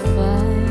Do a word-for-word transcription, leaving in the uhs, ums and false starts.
If I